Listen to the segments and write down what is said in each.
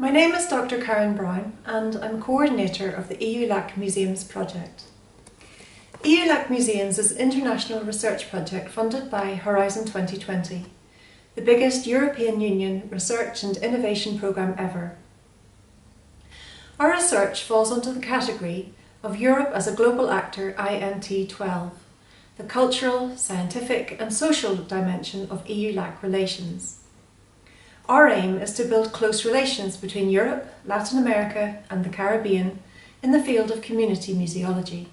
My name is Dr. Karen Brown and I'm coordinator of the EU-LAC Museums project. EU-LAC Museums is an international research project funded by Horizon 2020, the biggest European Union research and innovation programme ever. Our research falls under the category of Europe as a Global Actor INT12, the cultural, scientific and social dimension of EU-LAC relations. Our aim is to build close relations between Europe, Latin America and the Caribbean in the field of community museology.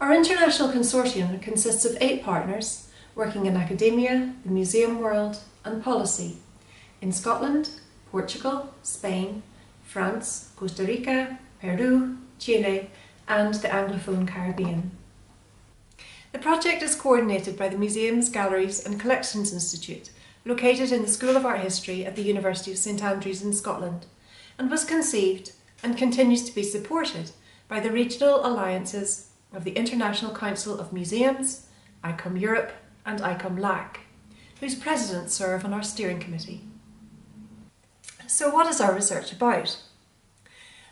Our international consortium consists of 8 partners working in academia, the museum world and policy in Scotland, Portugal, Spain, France, Costa Rica, Peru, Chile and the Anglophone Caribbean. The project is coordinated by the Museums, Galleries and Collections Institute, located in the School of Art History at the University of St Andrews in Scotland, and was conceived and continues to be supported by the regional alliances of the International Council of Museums, ICOM Europe and ICOM LAC, whose presidents serve on our steering committee. So what is our research about?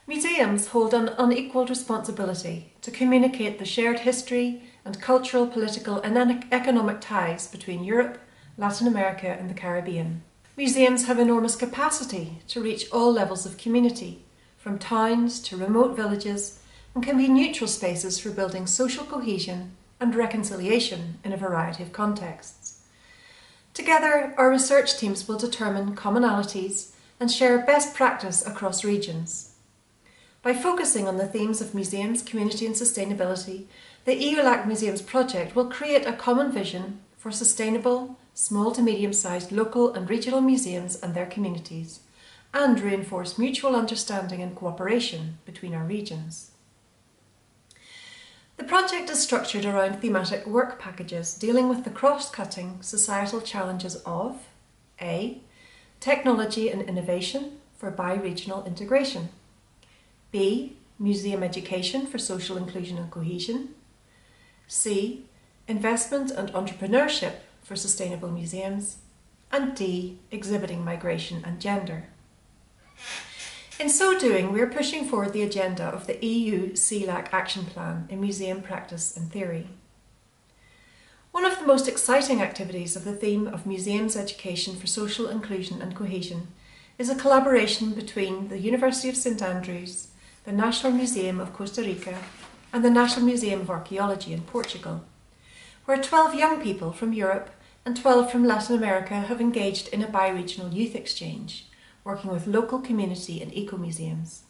Museums hold an unequalled responsibility to communicate the shared history and cultural, political and economic ties between Europe, Latin America and the Caribbean. Museums have enormous capacity to reach all levels of community, from towns to remote villages, and can be neutral spaces for building social cohesion and reconciliation in a variety of contexts. Together, our research teams will determine commonalities and share best practice across regions. By focusing on the themes of museums, community and sustainability, the EU-LAC Museums project will create a common vision for sustainable, small to medium-sized local and regional museums and their communities, and reinforce mutual understanding and cooperation between our regions. The project is structured around thematic work packages dealing with the cross-cutting societal challenges of A. Technology and innovation for bi-regional integration, B. Museum education for social inclusion and cohesion, C. Investment and entrepreneurship for sustainable museums, and D. Exhibiting migration and gender. In so doing, we are pushing forward the agenda of the EU-CELAC Action Plan in Museum Practice and Theory. One of the most exciting activities of the theme of Museums Education for Social Inclusion and Cohesion is a collaboration between the University of St Andrews, the National Museum of Costa Rica, and the National Museum of Archaeology in Portugal, where 12 young people from Europe and 12 from Latin America have engaged in a bi-regional youth exchange, working with local community and eco-museums.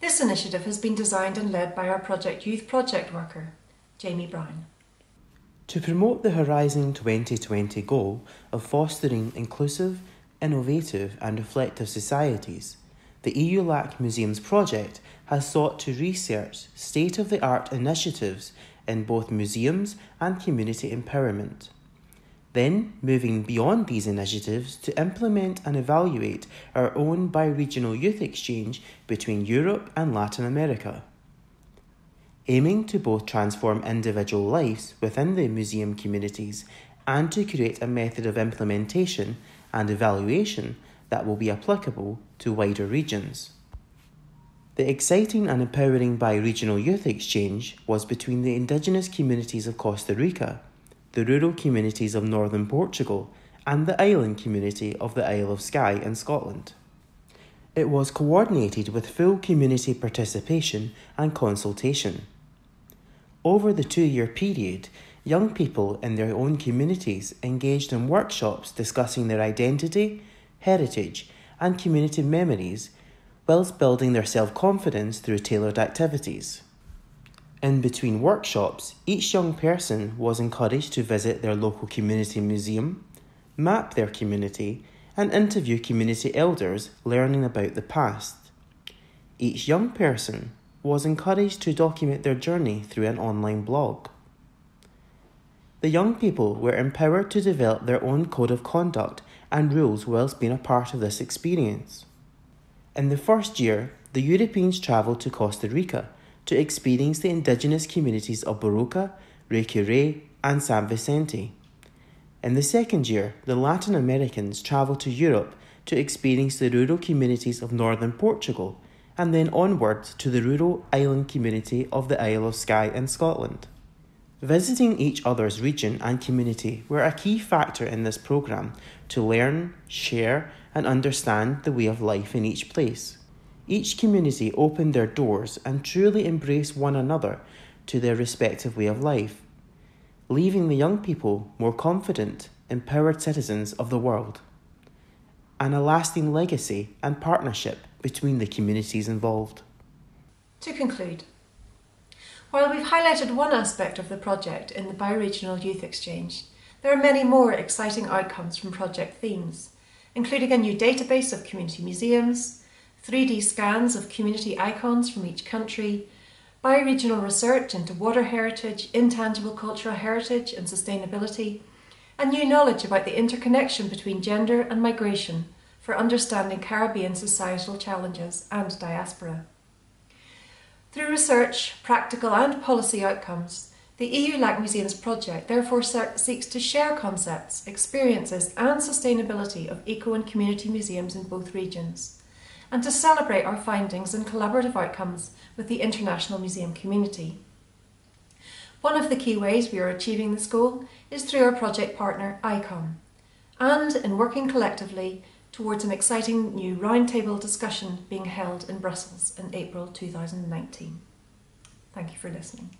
This initiative has been designed and led by our project youth project worker, Jamie Brown. To promote the Horizon 2020 goal of fostering inclusive, innovative and reflective societies, the EU-LAC Museums project has sought to research state-of-the-art initiatives in both museums and community empowerment. Then, moving beyond these initiatives to implement and evaluate our own bi-regional youth exchange between Europe and Latin America. Aiming to both transform individual lives within the museum communities and to create a method of implementation and evaluation that will be applicable to wider regions. The exciting and empowering bi-regional youth exchange was between the indigenous communities of Costa Rica, the rural communities of northern Portugal, and the island community of the Isle of Skye in Scotland. It was coordinated with full community participation and consultation. Over the 2-year period, young people in their own communities engaged in workshops discussing their identity, heritage, and community memories, whilst building their self-confidence through tailored activities. In between workshops, each young person was encouraged to visit their local community museum, map their community, and interview community elders learning about the past. Each young person was encouraged to document their journey through an online blog. The young people were empowered to develop their own code of conduct and rules whilst being a part of this experience. In the first year, the Europeans travelled to Costa Rica to experience the indigenous communities of Baruca, Rey Curé and San Vicente. In the second year, the Latin Americans travelled to Europe to experience the rural communities of northern Portugal, and then onwards to the rural island community of the Isle of Skye in Scotland. Visiting each other's region and community were a key factor in this programme to learn, share and understand the way of life in each place. Each community opened their doors and truly embraced one another to their respective way of life, leaving the young people more confident, empowered citizens of the world, and a lasting legacy and partnership between the communities involved. To conclude, while we've highlighted one aspect of the project in the Bioregional Youth Exchange, there are many more exciting outcomes from project themes, including a new database of community museums, 3D scans of community icons from each country, bioregional research into water heritage, intangible cultural heritage and sustainability, and new knowledge about the interconnection between gender and migration for understanding Caribbean societal challenges and diaspora. Through research, practical and policy outcomes, the EU-LAC Museums project therefore seeks to share concepts, experiences and sustainability of eco and community museums in both regions, and to celebrate our findings and collaborative outcomes with the international museum community. One of the key ways we are achieving this goal is through our project partner ICOM, and in working collectively towards an exciting new roundtable discussion being held in Brussels in April 2019. Thank you for listening.